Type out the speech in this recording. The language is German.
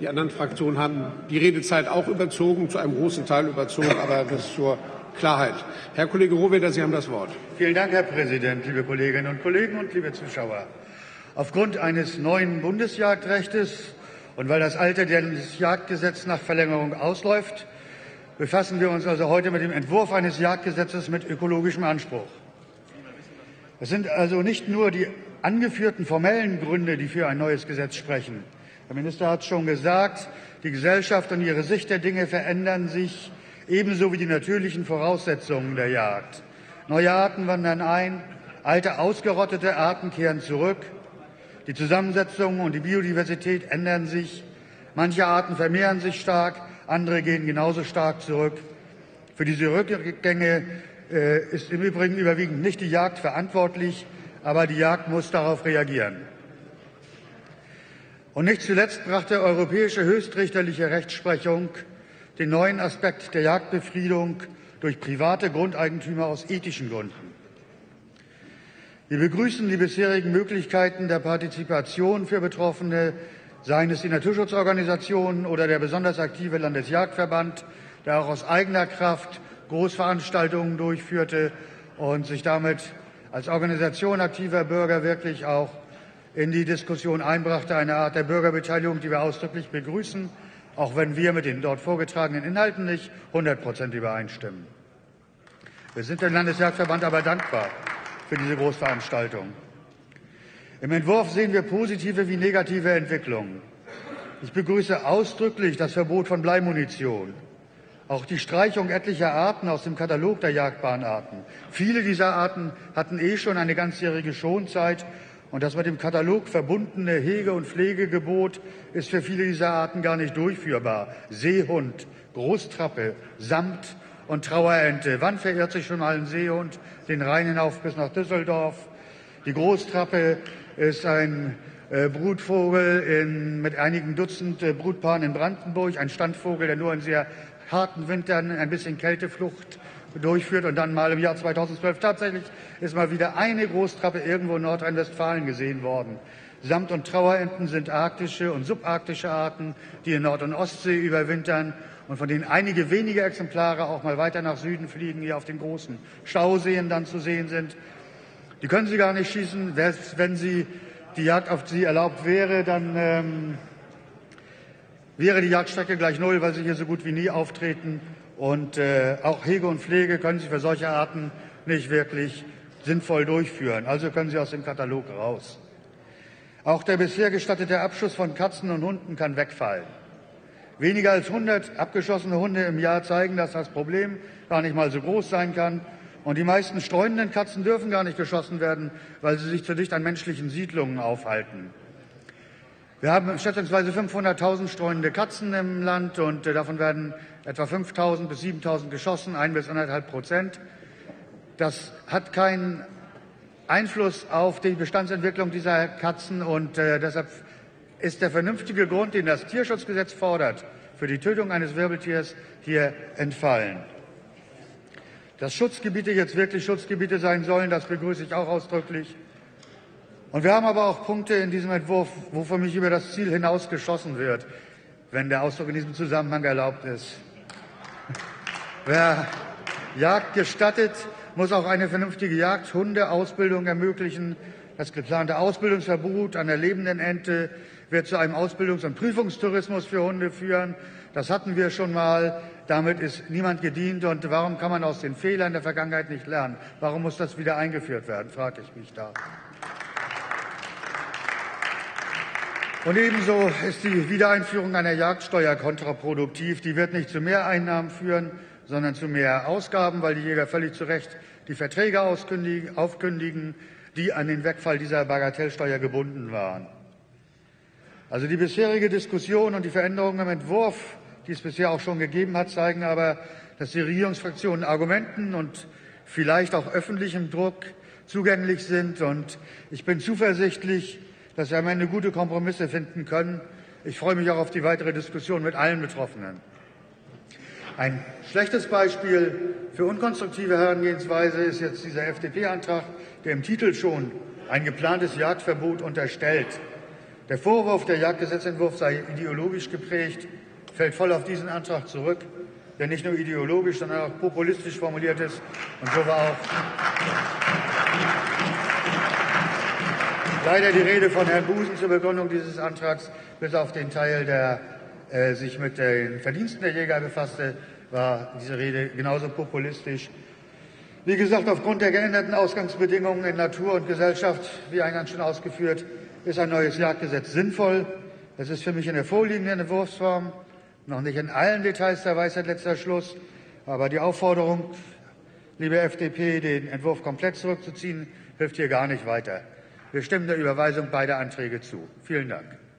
Die anderen Fraktionen haben die Redezeit auch überzogen, zu einem großen Teil überzogen, aber das zur Klarheit. Herr Kollege Rohwedder, Sie haben das Wort. Vielen Dank, Herr Präsident, liebe Kolleginnen und Kollegen und liebe Zuschauer. Aufgrund eines neuen Bundesjagdrechts und weil das Alter des Jagdgesetzes nach Verlängerung ausläuft, befassen wir uns also heute mit dem Entwurf eines Jagdgesetzes mit ökologischem Anspruch. Es sind also nicht nur die angeführten formellen Gründe, die für ein neues Gesetz sprechen. Der Minister hat es schon gesagt, die Gesellschaft und ihre Sicht der Dinge verändern sich, ebenso wie die natürlichen Voraussetzungen der Jagd. Neue Arten wandern ein, alte, ausgerottete Arten kehren zurück, die Zusammensetzung und die Biodiversität ändern sich, manche Arten vermehren sich stark, andere gehen genauso stark zurück. Für diese Rückgänge ist im Übrigen überwiegend nicht die Jagd verantwortlich, aber die Jagd muss darauf reagieren. Und nicht zuletzt brachte europäische höchstrichterliche Rechtsprechung den neuen Aspekt der Jagdbefriedung durch private Grundeigentümer aus ethischen Gründen. Wir begrüßen die bisherigen Möglichkeiten der Partizipation für Betroffene, seien es die Naturschutzorganisationen oder der besonders aktive Landesjagdverband, der auch aus eigener Kraft Großveranstaltungen durchführte und sich damit als Organisation aktiver Bürger wirklich auch in die Diskussion einbrachte, eine Art der Bürgerbeteiligung, die wir ausdrücklich begrüßen, auch wenn wir mit den dort vorgetragenen Inhalten nicht 100% übereinstimmen. Wir sind dem Landesjagdverband aber dankbar für diese Großveranstaltung. Im Entwurf sehen wir positive wie negative Entwicklungen. Ich begrüße ausdrücklich das Verbot von Bleimunition, auch die Streichung etlicher Arten aus dem Katalog der Jagdbahnarten. Viele dieser Arten hatten schon eine ganzjährige Schonzeit. Und das mit dem Katalog verbundene Hege- und Pflegegebot ist für viele dieser Arten gar nicht durchführbar. Seehund, Großtrappe, Samt- und Trauerente. Wann verirrt sich schon mal ein Seehund den Rhein hinauf bis nach Düsseldorf? Die Großtrappe ist ein Brutvogel mit einigen Dutzend Brutpaaren in Brandenburg, ein Standvogel, der nur in sehr harten Wintern ein bisschen Kälteflucht durchführt und dann mal im Jahr 2012 tatsächlich ist mal wieder eine Großtrappe irgendwo in Nordrhein-Westfalen gesehen worden. Samt- und Trauerenten sind arktische und subarktische Arten, die in Nord- und Ostsee überwintern und von denen einige wenige Exemplare auch mal weiter nach Süden fliegen, hier auf den großen Stauseen dann zu sehen sind. Die können sie gar nicht schießen, wenn die Jagd auf sie erlaubt wäre, dann wäre die Jagdstrecke gleich null, weil sie hier so gut wie nie auftreten. Und auch Hege und Pflege können Sie für solche Arten nicht wirklich sinnvoll durchführen. Also können Sie aus dem Katalog raus. Auch der bisher gestattete Abschuss von Katzen und Hunden kann wegfallen. Weniger als 100 abgeschossene Hunde im Jahr zeigen, dass das Problem gar nicht mal so groß sein kann. Und die meisten streunenden Katzen dürfen gar nicht geschossen werden, weil sie sich zu dicht an menschlichen Siedlungen aufhalten. Wir haben schätzungsweise 500.000 streunende Katzen im Land und davon werden etwa 5.000 bis 7.000 geschossen, 1 bis 1,5%. Das hat keinen Einfluss auf die Bestandsentwicklung dieser Katzen und deshalb ist der vernünftige Grund, den das Tierschutzgesetz fordert, für die Tötung eines Wirbeltiers hier entfallen. Dass Schutzgebiete jetzt wirklich Schutzgebiete sein sollen, das begrüße ich auch ausdrücklich. Und wir haben aber auch Punkte in diesem Entwurf, wo für mich über das Ziel hinaus geschossen wird, wenn der Ausdruck in diesem Zusammenhang erlaubt ist. Wer Jagd gestattet, muss auch eine vernünftige Jagdhundeausbildung ermöglichen. Das geplante Ausbildungsverbot an der lebenden Ente wird zu einem Ausbildungs- und Prüfungstourismus für Hunde führen. Das hatten wir schon mal. Damit ist niemand gedient. Und warum kann man aus den Fehlern der Vergangenheit nicht lernen? Warum muss das wieder eingeführt werden, frage ich mich da. Und ebenso ist die Wiedereinführung einer Jagdsteuer kontraproduktiv. Die wird nicht zu mehr Einnahmen führen, sondern zu mehr Ausgaben, weil die Jäger völlig zu Recht die Verträge aufkündigen, die an den Wegfall dieser Bagatellsteuer gebunden waren. Also die bisherige Diskussion und die Veränderungen im Entwurf, die es bisher auch schon gegeben hat, zeigen aber, dass die Regierungsfraktionen Argumenten und vielleicht auch öffentlichem Druck zugänglich sind. Und ich bin zuversichtlich, dass wir am Ende gute Kompromisse finden können. Ich freue mich auch auf die weitere Diskussion mit allen Betroffenen. Ein schlechtes Beispiel für unkonstruktive Herangehensweise ist jetzt dieser FDP-Antrag, der im Titel schon ein geplantes Jagdverbot unterstellt. Der Vorwurf, der Jagdgesetzentwurf sei ideologisch geprägt, fällt voll auf diesen Antrag zurück, der nicht nur ideologisch, sondern auch populistisch formuliert ist. Und so war auch leider die Rede von Herrn Busen zur Begründung dieses Antrags, bis auf den Teil, der sich mit den Verdiensten der Jäger befasste, war diese Rede genauso populistisch. Wie gesagt, aufgrund der geänderten Ausgangsbedingungen in Natur und Gesellschaft, wie eingangs schon ausgeführt, ist ein neues Jagdgesetz sinnvoll. Es ist für mich in der vorliegenden Entwurfsform noch nicht in allen Details der Weisheit letzter Schluss, aber die Aufforderung, liebe FDP, den Entwurf komplett zurückzuziehen, hilft hier gar nicht weiter. Wir stimmen der Überweisung beider Anträge zu. Vielen Dank.